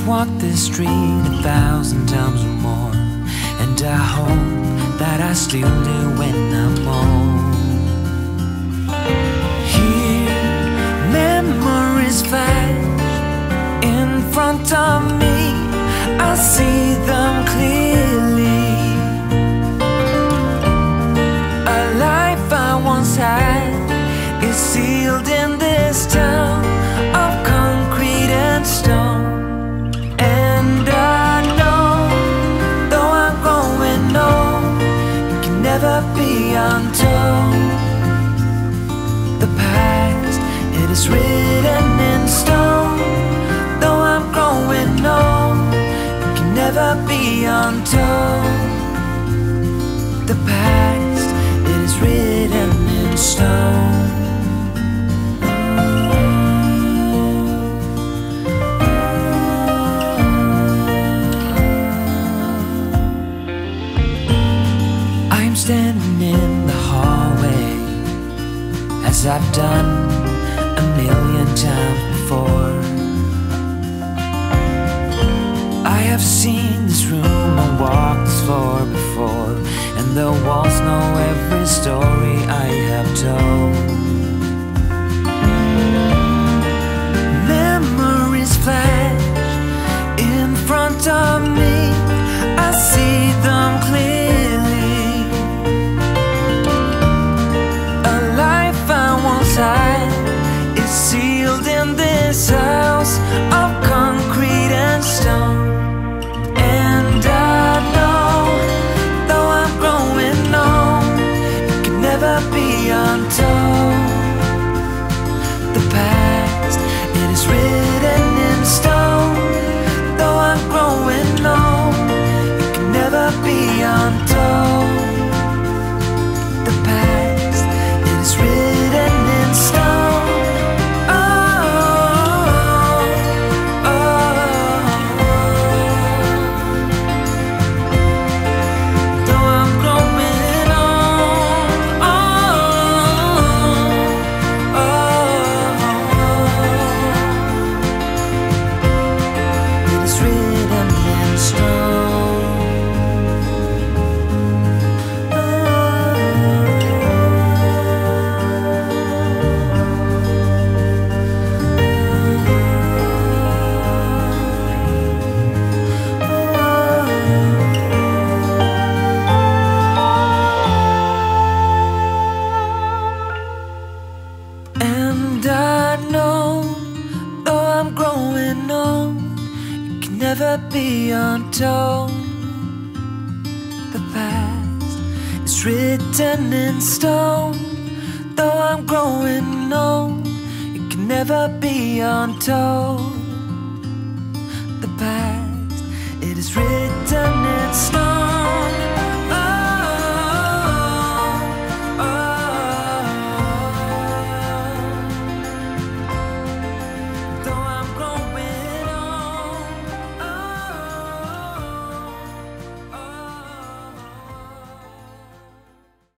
I've walked this street 1,000 times or more, and I hope that I still do when I'm old. Here, memories flash in front of me, I see them clearly. A life I once had is sealed in this town of concrete and stone. Be untold. The past, it is written in stone. Though I'm growing old, it can never be untold. The past, it is written in stone. Standing in the hallway, as I've done a million times before. I have seen this room and walked this floor before, and the walls know every story I have told. Memories flash in front of me, I see them clear. It's sealed in this house of concrete and stone. And I know, though I'm growing old, it can never be untold. The past, it is written in stone. Though I'm growing old, it can never be untold. The past, it is written in stone. Untold. The past is written in stone. Though I'm growing old, it can never be untold.